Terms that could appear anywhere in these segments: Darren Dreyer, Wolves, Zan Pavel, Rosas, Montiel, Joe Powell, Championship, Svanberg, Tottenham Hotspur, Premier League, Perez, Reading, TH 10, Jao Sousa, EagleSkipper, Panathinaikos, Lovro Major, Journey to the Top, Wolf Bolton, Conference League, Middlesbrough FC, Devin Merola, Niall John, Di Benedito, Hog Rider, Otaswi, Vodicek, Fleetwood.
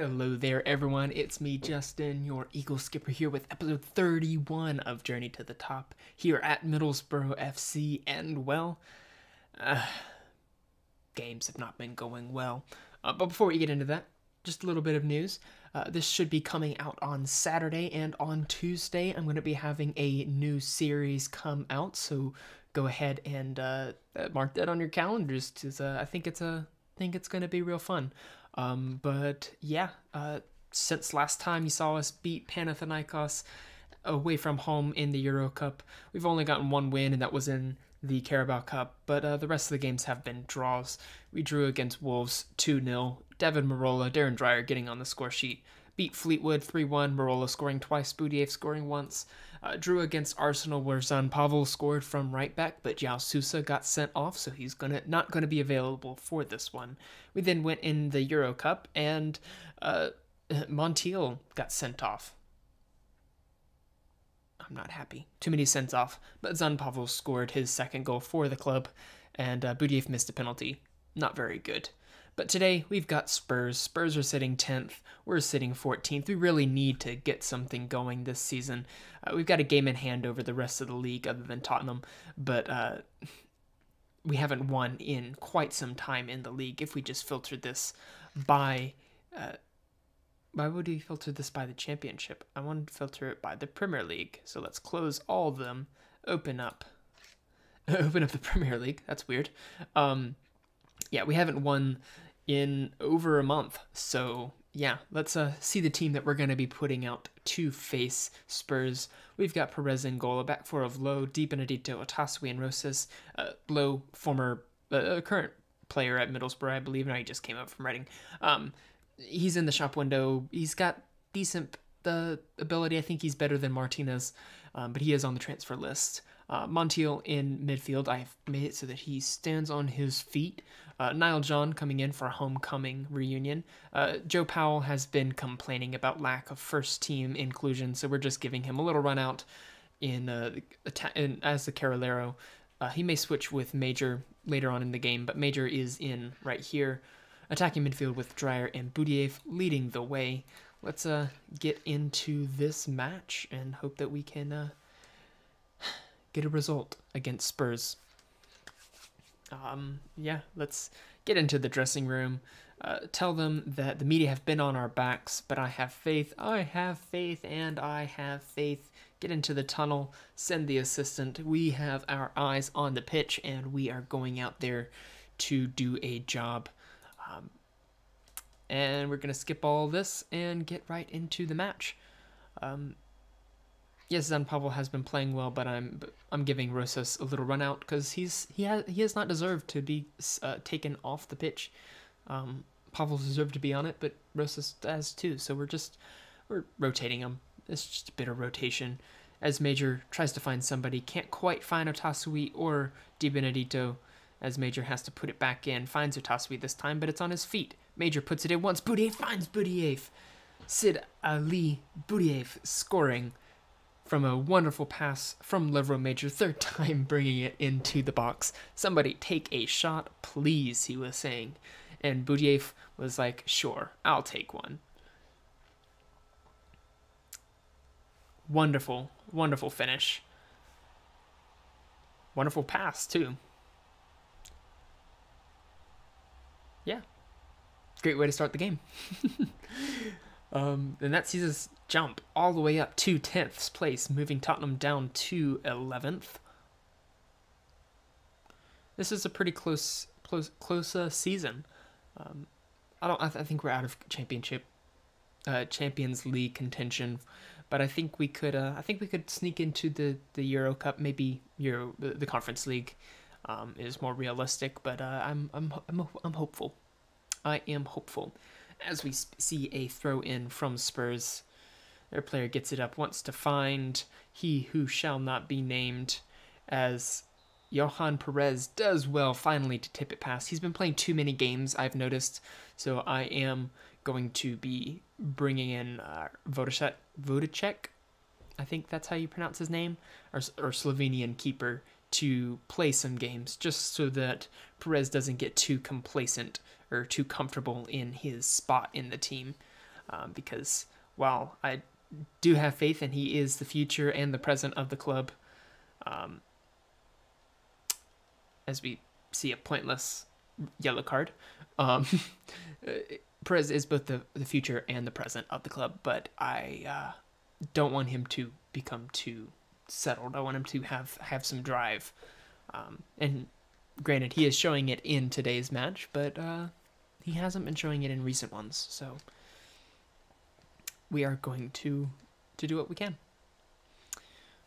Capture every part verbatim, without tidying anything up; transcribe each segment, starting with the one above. Hello there everyone, it's me Justin, your Eagle Skipper here with episode thirty-one of Journey to the Top here at Middlesbrough F C, and well, uh, games have not been going well. Uh, but before we get into that, just a little bit of news. Uh, this should be coming out on Saturday, and on Tuesday I'm going to be having a new series come out, so go ahead and uh, mark that on your calendars, because uh, I think it's a, I think it's going to be real fun. Um, but yeah, uh, since last time you saw us beat Panathinaikos away from home in the Euro Cup, we've only gotten one win, and that was in the Carabao Cup, but uh, the rest of the games have been draws. We drew against Wolves two nil, Devin Merola, Darren Dreyer getting on the score sheet, beat Fleetwood three one, Merola scoring twice, Boudiev scoring once, uh, drew against Arsenal where Zan Pavel scored from right back, but Jao Sousa got sent off, so he's gonna not going to be available for this one. We then went in the Euro Cup, and uh, Montiel got sent off. I'm not happy. Too many sends off, but Zan Pavel scored his second goal for the club, and uh, Boudiev missed a penalty. Not very good. But today, we've got Spurs. Spurs are sitting tenth. We're sitting fourteenth. We really need to get something going this season. Uh, we've got a game in hand over the rest of the league other than Tottenham, but uh, we haven't won in quite some time in the league. If we just filter this by... Uh, why would we filter this by the championship? I wanted to filter it by the Premier League. So let's close all of them. Open up. Open up the Premier League. That's weird. Um, yeah, we haven't won... in over a month, so yeah, let's uh, see the team that we're going to be putting out to face Spurs. We've got Perez in goal, a back four of Lowe, Di Benedito, Otaswi, and Rosas. Uh, Lowe, former, uh, current player at Middlesbrough, I believe. Now he just came up from Reading. Um, he's in the shop window. He's got decent the ability. I think he's better than Martinez, um, but he is on the transfer list. Uh, Montiel in midfield. I've made it so that he stands on his feet. Uh, Niall John coming in for a homecoming reunion. Uh, Joe Powell has been complaining about lack of first-team inclusion, so we're just giving him a little run-out in, uh, in as the Carolero. Uh, he may switch with Major later on in the game, but Major is in right here. Attacking midfield with Dreyer and Boudiev leading the way. Let's uh, get into this match and hope that we can... Uh, get a result against Spurs. Um, yeah, let's get into the dressing room. Uh, tell them that the media have been on our backs, but I have faith, I have faith, and I have faith. Get into the tunnel, send the assistant. We have our eyes on the pitch, and we are going out there to do a job. Um, and we're going to skip all this and get right into the match. Um, Yes, Zan Pavel has been playing well, but I'm I'm giving Rosas a little run out because he's he has he has not deserved to be uh, taken off the pitch. Um, Pavel's deserved to be on it, but Rosas has too. So we're just we're rotating him. It's just a bit of rotation. As Major tries to find somebody, can't quite find Otaswi or Di Benedito. As Major has to put it back in, finds Otaswi this time, but it's on his feet. Major puts it in once. Boudiev finds Boudiev. Sid Ali Boudiev scoring from a wonderful pass from Lovro Major, third time bringing it into the box. Somebody take a shot, please, he was saying. And Boudiev was like, sure, I'll take one. Wonderful, wonderful finish. Wonderful pass, too. Yeah. Great way to start the game. Um, and that sees us jump all the way up to tenth place, moving Tottenham down to eleventh. This is a pretty close, close, close uh, season. Um, I don't. I, th I think we're out of championship, uh, Champions League contention, but I think we could. Uh, I think we could sneak into the the Euro Cup. Maybe Euro the, the Conference League um, is more realistic. But uh, I'm I'm I'm I'm hopeful. I am hopeful. As we see a throw-in from Spurs, their player gets it up, wants to find he who shall not be named, as Johan Perez does well finally to tip it past. He's been playing too many games, I've noticed, so I am going to be bringing in uh, Vodicek, Vodicek, I think that's how you pronounce his name, or, or Slovenian keeper, to play some games, just so that Perez doesn't get too complacent or too comfortable in his spot in the team. um, because while I do have faith and he is the future and the present of the club, um, as we see a pointless yellow card, um, Perez is both the, the future and the present of the club, but I uh, don't want him to become too settled. I want him to have, have some drive. Um, and granted, he is showing it in today's match, but uh, he hasn't been showing it in recent ones. So we are going to, to do what we can.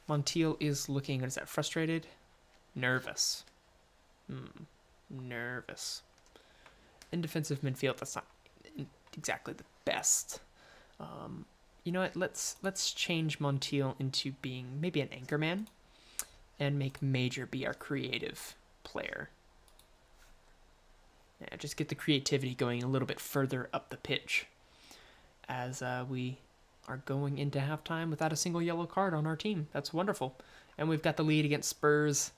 Montiel is looking, what is that, frustrated? Nervous. Hmm. Nervous. In defensive midfield, that's not exactly the best. Um, you know what? Let's let's change Montiel into being maybe an anchor man, and make Major be our creative player. Yeah, just get the creativity going a little bit further up the pitch, as uh, we are going into halftime without a single yellow card on our team. That's wonderful, and we've got the lead against Spurs.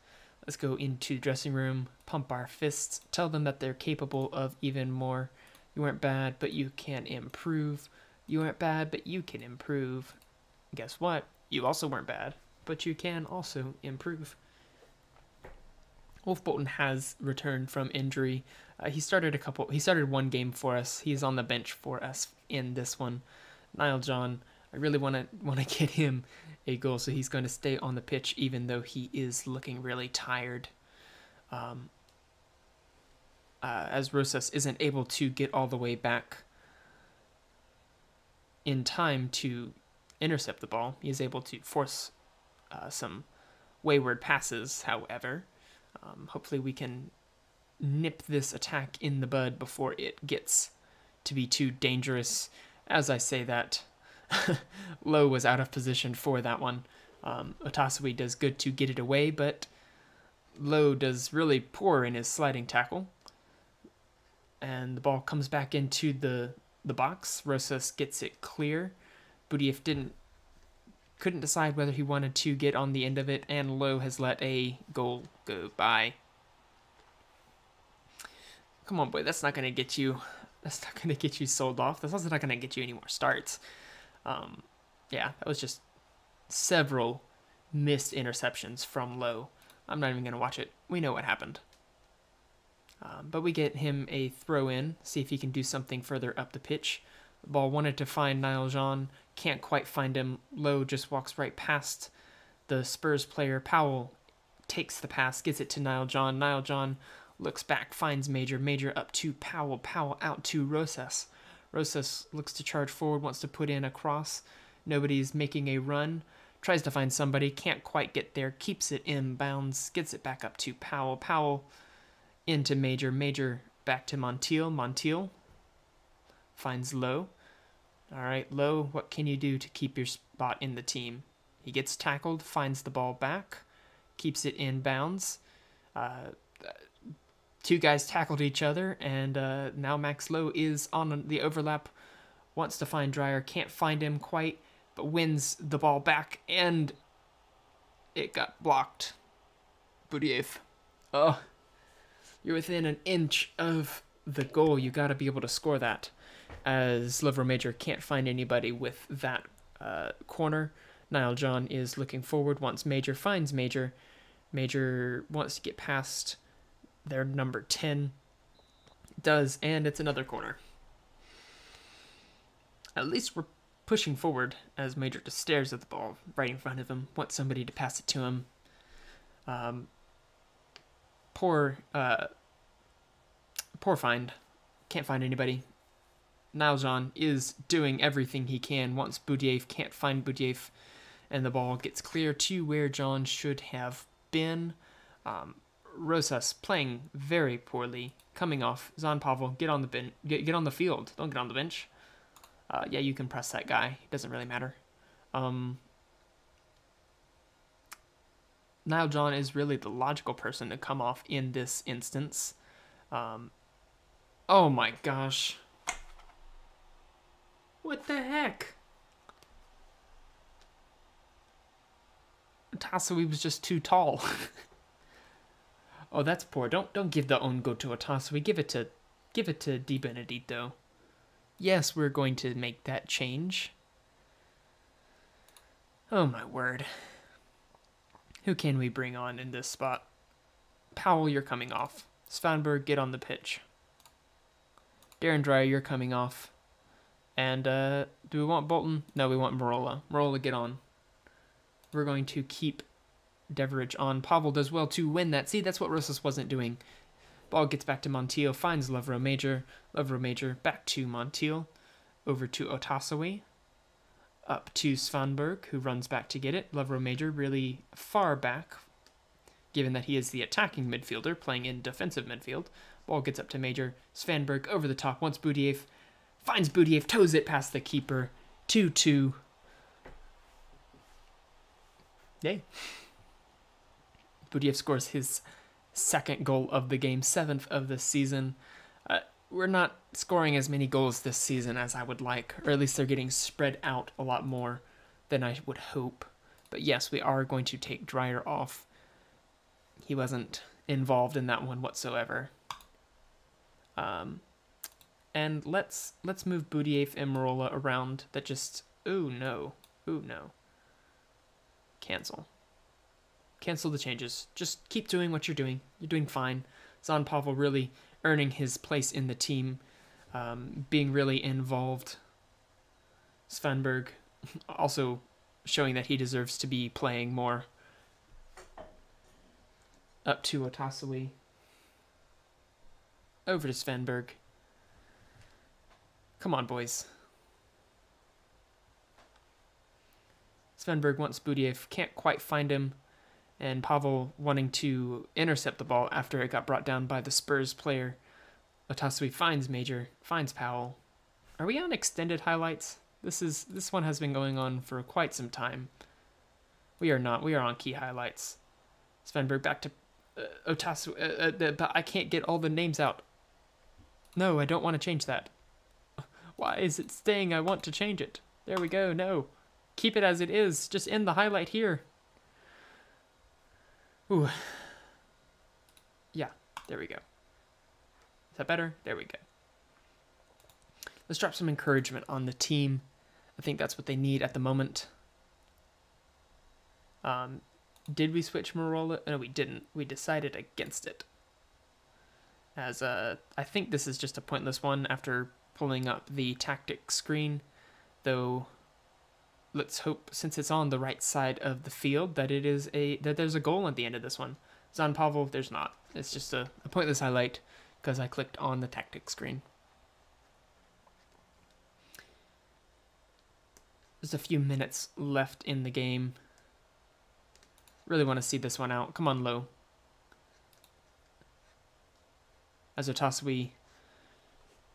Let's go into the dressing room, pump our fists, tell them that they're capable of even more. You weren't bad, but you can improve. You weren't bad, but you can improve. Guess what? You also weren't bad, but you can also improve. Wolf Bolton has returned from injury. Uh, he started a couple. He started one game for us. He's on the bench for us in this one. Niall John, I really want to want to get him a goal, so he's going to stay on the pitch even though he is looking really tired. Um, uh, as Rosas isn't able to get all the way back in time to intercept the ball, he is able to force uh, some wayward passes, however. Um, hopefully we can nip this attack in the bud before it gets to be too dangerous. As I say that, Lowe was out of position for that one. Um, Otaswi does good to get it away, but Lowe does really poor in his sliding tackle. And the ball comes back into the, the box. Rosas gets it clear. Boudiev didn't couldn't decide whether he wanted to get on the end of it, and Lowe has let a goal go by. Come on, boy, that's not gonna get you that's not gonna get you sold off. That's also not gonna get you any more starts. Um, yeah, that was just several missed interceptions from Lowe. I'm not even going to watch it. We know what happened. Um, but we get him a throw-in, see if he can do something further up the pitch. The ball wanted to find Niall John, can't quite find him. Lowe just walks right past the Spurs player. Powell takes the pass, gets it to Niall John. Niall John looks back, finds Major. Major up to Powell. Powell out to Rosas. Rosas looks to charge forward, wants to put in a cross. Nobody's making a run. Tries to find somebody, can't quite get there. Keeps it in bounds, gets it back up to Powell. Powell into Major. Major back to Montiel. Montiel finds Lowe. All right, Lowe, what can you do to keep your spot in the team? He gets tackled, finds the ball back, keeps it in bounds. Uh... Two guys tackled each other, and uh, now Max Lowe is on the overlap, wants to find Dreyer, can't find him quite, but wins the ball back, and it got blocked. Boudiev. Oh, you're within an inch of the goal. You got to be able to score that, as Lovro Major can't find anybody with that uh, corner. Niall John is looking forward, wants Major, finds Major. Major wants to get past their number ten, does, and it's another corner. At least we're pushing forward, as Major just stares at the ball right in front of him, wants somebody to pass it to him. Um, poor, uh, poor find. Can't find anybody. Niall John is doing everything he can, wants Boudiev, can't find Boudiev, and the ball gets clear to where John should have been. Um, Rosas playing very poorly, coming off. Zan Pavel, get on the bin, get, get on the field. Don't get on the bench. Uh, yeah, you can press that guy. It doesn't really matter. Um, Niall John is really the logical person to come off in this instance. Um, oh my gosh. What the heck? Otaswi was just too tall. Oh, that's poor. Don't don't give the own go to Otaswi. Give it to give it to Di Benedito. yes, we're going to make that change. Oh my word. Who can we bring on in this spot? Powell, you're coming off. Svanberg, get on the pitch. Darren Dreyer, you're coming off. And uh, do we want Bolton? No, we want Merola. Merola, get on. We're going to keep Deverage on. Pavel does well to win that. See, that's what Rosas wasn't doing. Ball gets back to Montiel, finds Lovro Major. Lovro Major back to Montiel. Over to Otaswi. Up to Svanberg, who runs back to get it. Lovro Major really far back, given that he is the attacking midfielder, playing in defensive midfield. Ball gets up to Major. Svanberg over the top, wants Boudiev. Finds Boudiev, toes it past the keeper. two two. Yay. Boudiev scores his second goal of the game, seventh of the season. Uh, we're not scoring as many goals this season as I would like, or at least they're getting spread out a lot more than I would hope. But yes, we are going to take Dreyer off. He wasn't involved in that one whatsoever. Um... And let's let's move Boudiev and Merola around. That just ooh no. Ooh no. Cancel. Cancel the changes. Just keep doing what you're doing. You're doing fine. Zan Pavel really earning his place in the team, um, being really involved. Svanberg also showing that he deserves to be playing more. Up to Otasui. Over to Svanberg. Come on, boys. Svanberg wants Boudiev, can't quite find him, and Pavel wanting to intercept the ball after it got brought down by the Spurs player. Otasui finds Major, finds Powell. Are we on extended highlights? This is this one has been going on for quite some time. We are not. We are on key highlights. Svanberg back to uh, Otasui, uh, uh, but I can't get all the names out. No, I don't want to change that. Why is it staying? I want to change it. There we go. No. Keep it as it is. Just end the highlight here. Ooh. Yeah. There we go. Is that better? There we go. Let's drop some encouragement on the team. I think that's what they need at the moment. Um, did we switch Merola? No, we didn't. We decided against it. As uh, I think this is just a pointless one after pulling up the tactic screen, though. Let's hope, since it's on the right side of the field, that it is a that there's a goal at the end of this one. Zan Pavel, there's not. It's just a, a pointless highlight because I clicked on the tactic screen. There's a few minutes left in the game. Really want to see this one out. Come on, Lowe. As Otasui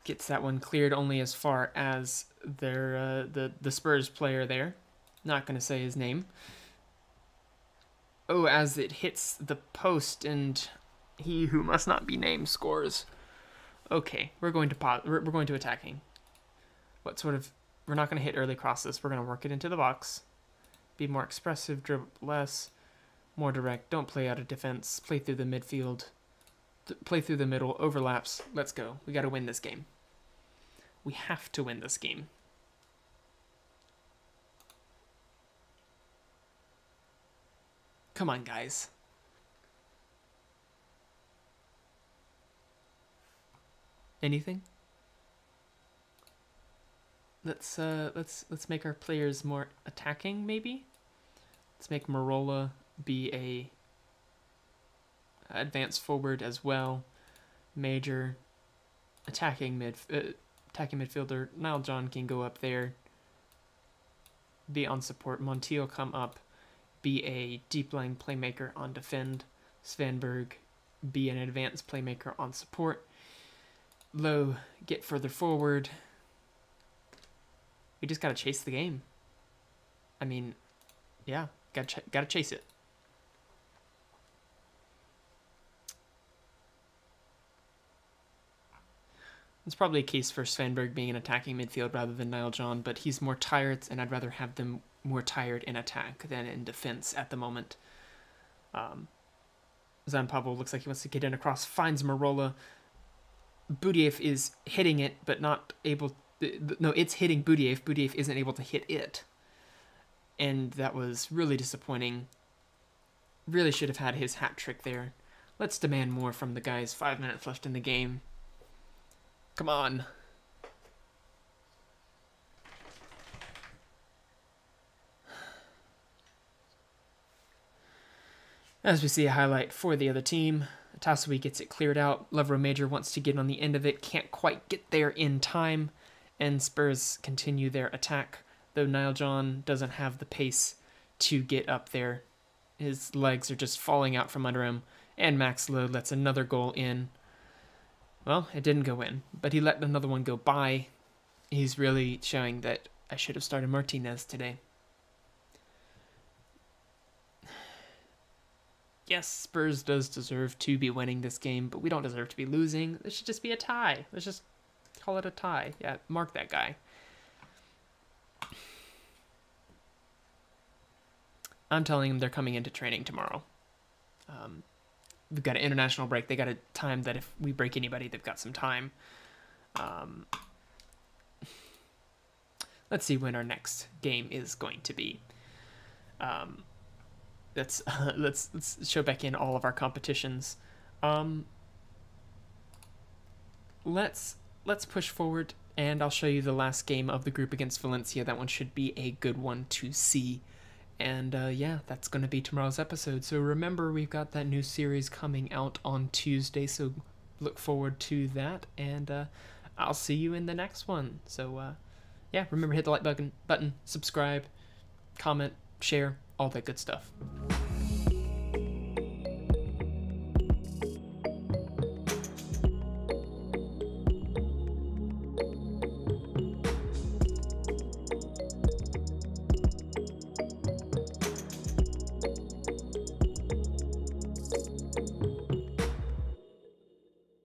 gets that one cleared only as far as their uh, the the Spurs player there. Not gonna say his name. Oh, as it hits the post and he who must not be named scores. Okay, we're going to pause. We're going to attacking. What sort of? We're not gonna hit early crosses. We're gonna work it into the box. Be more expressive. Dribble less. More direct. Don't play out of defense. Play through the midfield. Play through the middle, overlaps. Let's go. We got to win this game. We have to win this game. Come on, guys. Anything? Let's uh let's let's make our players more attacking, maybe. Let's make Merola be a advance forward as well. Major, attacking mid, uh, attacking midfielder. Niall John can go up there. Be on support. Montiel come up. Be a deep lying playmaker on defend. Svanberg, be an advanced playmaker on support. Lowe, get further forward. We just gotta chase the game. I mean, yeah, gotta ch gotta chase it. It's probably a case for Svanberg being an attacking midfield rather than Niall John, but he's more tired, and I'd rather have them more tired in attack than in defense at the moment. Um, Zan Pavel looks like he wants to get in across, finds Merola. Boudiev is hitting it, but not able The, the, no, it's hitting Boudiev. Boudiev isn't able to hit it. And that was really disappointing. Really should have had his hat trick there. Let's demand more from the guys. Five minutes left in the game. Come on. As we see a highlight for the other team, Otaswi gets it cleared out. Lovro Major wants to get on the end of it. Can't quite get there in time. And Spurs continue their attack, though Niall John doesn't have the pace to get up there. His legs are just falling out from under him. And Max Lowe lets another goal in. Well, it didn't go in, but he let another one go by. He's really showing that I should have started Martinez today. Yes, Spurs does deserve to be winning this game, but we don't deserve to be losing. This should just be a tie. Let's just call it a tie. Yeah, mark that guy. I'm telling them they're coming into training tomorrow. Um, we've got an international break. They got a time that if we break anybody, they've got some time. Um, let's see when our next game is going to be. Um, let's, uh, let's, let's show back in all of our competitions. Um, let's, let's push forward, and I'll show you the last game of the group against Valencia. That one should be a good one to see. And uh, yeah, that's going to be tomorrow's episode. So remember, we've got that new series coming out on Tuesday, so look forward to that. And uh, I'll see you in the next one. So uh, yeah, remember, hit the like button, button, subscribe, comment, share, all that good stuff.